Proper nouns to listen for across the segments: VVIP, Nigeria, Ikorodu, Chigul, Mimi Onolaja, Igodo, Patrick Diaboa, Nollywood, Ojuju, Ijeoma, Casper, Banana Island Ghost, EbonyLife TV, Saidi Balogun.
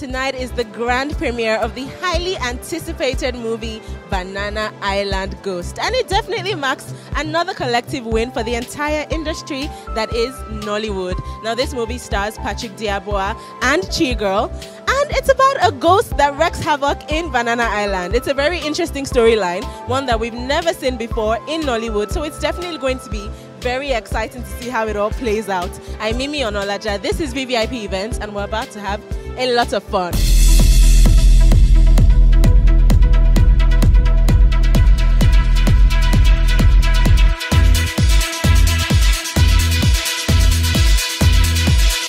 tonight is the grand premiere of the highly anticipated movie Banana Island Ghost, and it definitely marks another collective win for the entire industry that is Nollywood. Now, this movie stars Patrick Diaboa and Chigul, and it's about a ghost that wreaks havoc in Banana Island. It's a very interesting storyline, one that we've never seen before in Nollywood, so it's definitely going to be very exciting to see how it all plays out. I'm Mimi Onolaja, this is VVIP Events, and we're about to have a lot of fun.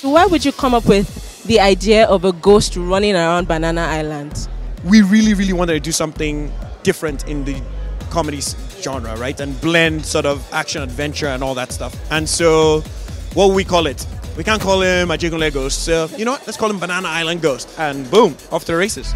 Why would you come up with the idea of a ghost running around Banana Island? We really wanted to do something different in the comedy genre, right? And blend sort of action, adventure and all that stuff. And so, what would we call it? We can't call him a Chigul ghost, so you know what? Let's call him Banana Island Ghost. And boom, off to the races.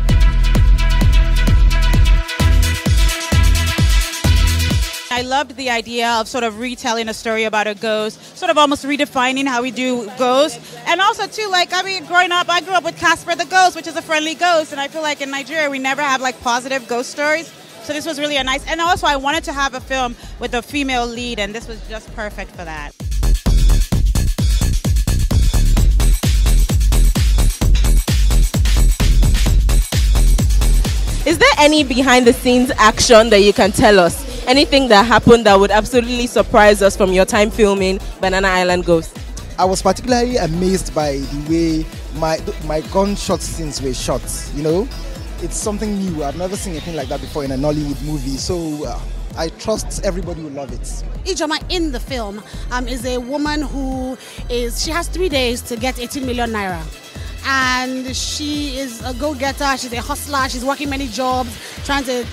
I loved the idea of sort of retelling a story about a ghost, sort of almost redefining how we do ghosts. And also too, like, I mean, growing up, I grew up with Casper the ghost, which is a friendly ghost. And I feel like in Nigeria, we never have like positive ghost stories. So this was really a nice, and also I wanted to have a film with a female lead, and this was just perfect for that. Is there any behind the scenes action that you can tell us? Anything that happened that would absolutely surprise us from your time filming Banana Island Ghost? I was particularly amazed by the way my gunshot scenes were shot, you know? It's something new. I've never seen anything like that before in a Nollywood movie, so I trust everybody will love it. Ijeoma in the film is a woman who is, she has 3 days to get 18 million naira. And she is a go-getter, she's a hustler, she's working many jobs, trying to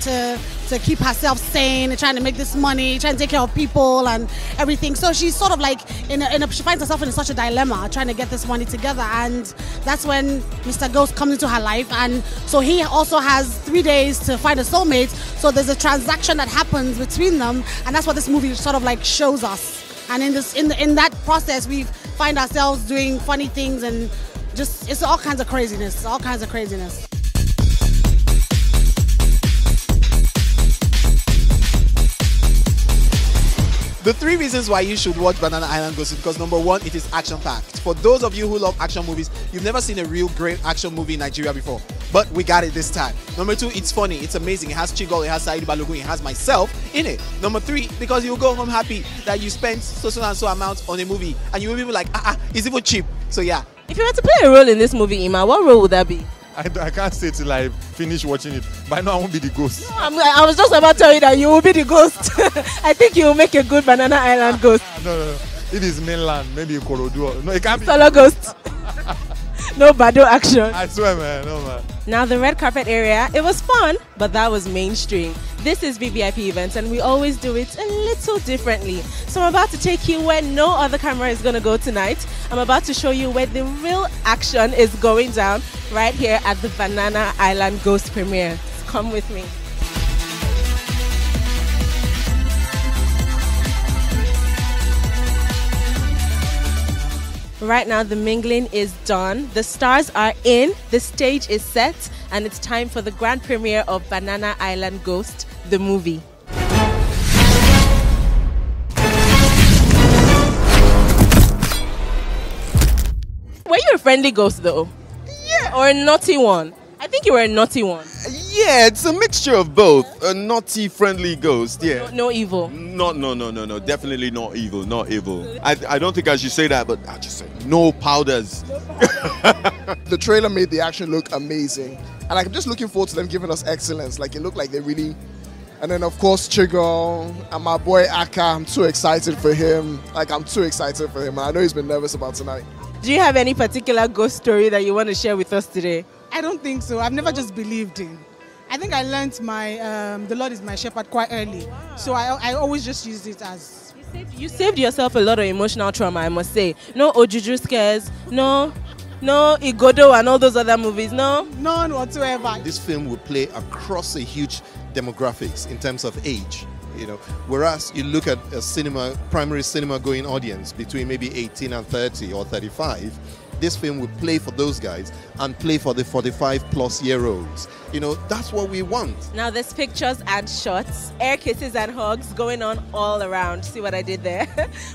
keep herself sane, trying to make this money, trying to take care of people and everything. So she's sort of like, she finds herself in such a dilemma, trying to get this money together. And that's when Mr. Ghost comes into her life. And so he also has 3 days to find a soulmate. So there's a transaction that happens between them. And that's what this movie sort of like shows us. And in that process, we find ourselves doing funny things and just, it's all kinds of craziness, it's all kinds of craziness. The three reasons why you should watch Banana Island Ghost is because, number one, it is action-packed. For those of you who love action movies, you've never seen a real great action movie in Nigeria before, but we got it this time. Number two, it's funny, it's amazing. It has Chigul, it has Saidi Balogun, it has myself in it. Number three, because you go home happy that you spent so amount on a movie, and you will be like, it's even cheap. So yeah. If you were to play a role in this movie, Ima, what role would that be? I can't say till I finish watching it. By now I won't be the ghost. No, I was just about to tell you that you will be the ghost. I think you will make a good Banana Island Ghost. No. It is mainland, maybe Ikorodu. No, it can't be. Solo ghost. No Bado action. I swear, man. No, man. Now, the red carpet area, it was fun, but that was mainstream. This is VVIP Events, and we always do it a little differently. So I'm about to take you where no other camera is going to go tonight. I'm about to show you where the real action is going down right here at the Banana Island Ghost premiere. Come with me. Right now, the mingling is done, the stars are in, the stage is set, and it's time for the grand premiere of Banana Island Ghost, the movie. Were you a friendly ghost though? Yeah. Or a naughty one? I think you were a naughty one. Yeah, it's a mixture of both. A naughty, friendly ghost, yeah. No evil? No, definitely not evil, not evil. I don't think I should say that, but I just say no powders. No powder. The trailer made the action look amazing. And I'm just looking forward to them giving us excellence. Like, it looked like they really... And then, of course, Chigul and my boy Aka, I'm too excited for him. Like, I'm too excited for him. I know he's been nervous about tonight. Do you have any particular ghost story that you want to share with us today? I don't think so. I've never just believed in. I think I learned my the Lord is my shepherd quite early, so I always just used it as. You saved yourself a lot of emotional trauma, I must say. No Ojuju scares, no Igodo and all those other movies, no. None whatsoever. This film will play across a huge demographics in terms of age, you know. Whereas you look at a primary cinema going audience between maybe 18 and 30 or 35. this film will play for those guys and play for the 45-plus-year-olds. You know, that's what we want. Now there's pictures and shots, air kisses and hugs going on all around. See what I did there?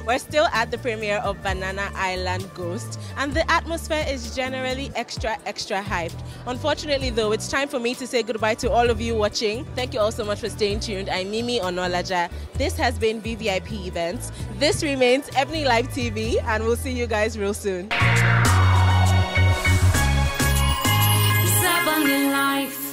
We're still at the premiere of Banana Island Ghost, and the atmosphere is generally extra, extra hyped. Unfortunately, though, it's time for me to say goodbye to all of you watching. Thank you all so much for staying tuned. I'm Mimi Onolaja. This has been VVIP Events. This remains EbonyLife TV, and we'll see you guys real soon. It's EbonyLife.